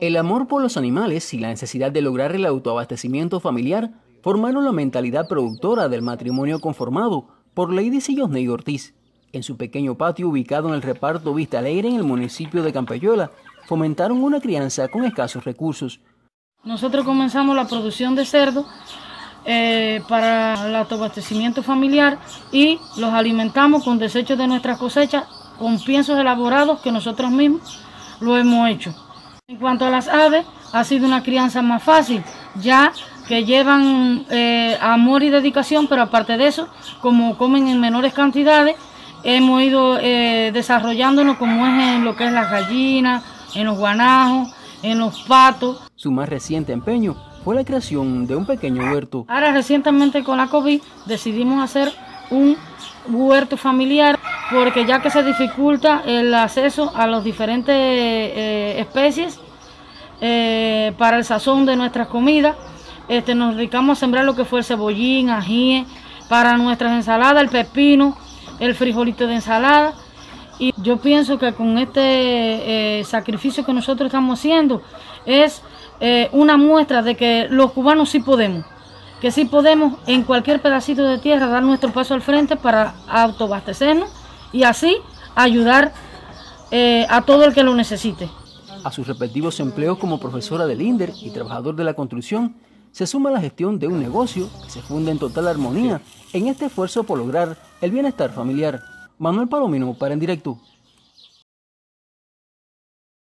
El amor por los animales y la necesidad de lograr el autoabastecimiento familiar formaron la mentalidad productora del matrimonio conformado por Leidis y Osney Ortiz. En su pequeño patio ubicado en el reparto Vista Leire en el municipio de Campechuela, fomentaron una crianza con escasos recursos. Nosotros comenzamos la producción de cerdo para el autoabastecimiento familiar y los alimentamos con desechos de nuestras cosechas, con piensos elaborados que nosotros mismos lo hemos hecho. En cuanto a las aves, ha sido una crianza más fácil, ya que llevan amor y dedicación, pero aparte de eso, como comen en menores cantidades, hemos ido desarrollándonos como es en lo que es las gallinas, en los guanajos, en los patos. Su más reciente empeño fue la creación de un pequeño huerto. Ahora recientemente con la COVID decidimos hacer un huerto familiar porque ya que se dificulta el acceso a las diferentes especies para el sazón de nuestras comidas, nos dedicamos a sembrar lo que fue el cebollín, ajíes, para nuestras ensaladas, el pepino, el frijolito de ensalada. Y yo pienso que con este sacrificio que nosotros estamos haciendo es una muestra de que los cubanos sí podemos, que sí podemos en cualquier pedacito de tierra dar nuestro paso al frente para autoabastecernos y así ayudar a todo el que lo necesite. A sus respectivos empleos como profesora del INDER y trabajador de la construcción, se suma la gestión de un negocio que se funda en total armonía en este esfuerzo por lograr el bienestar familiar. Manuel Palomino para En Directo.